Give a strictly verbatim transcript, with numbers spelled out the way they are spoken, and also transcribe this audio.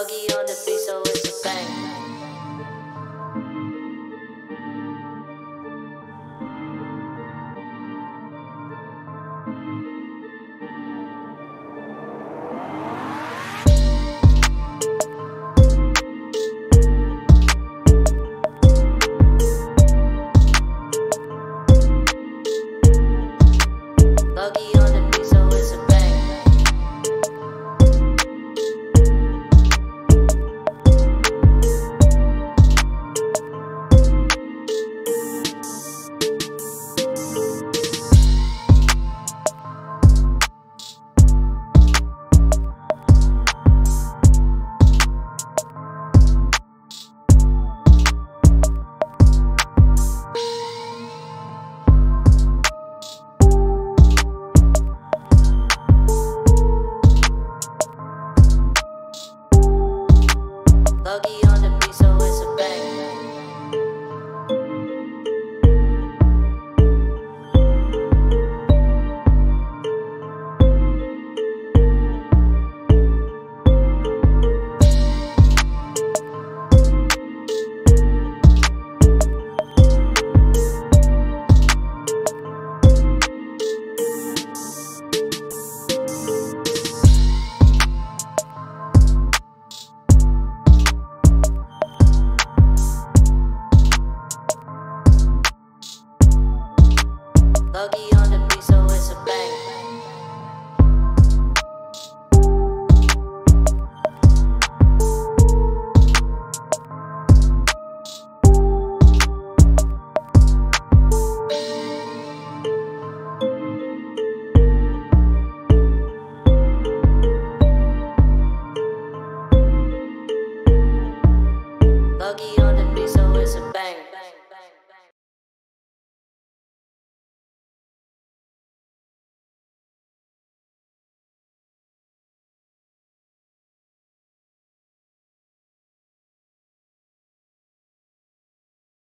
Dougie on the beat, so it's a bang.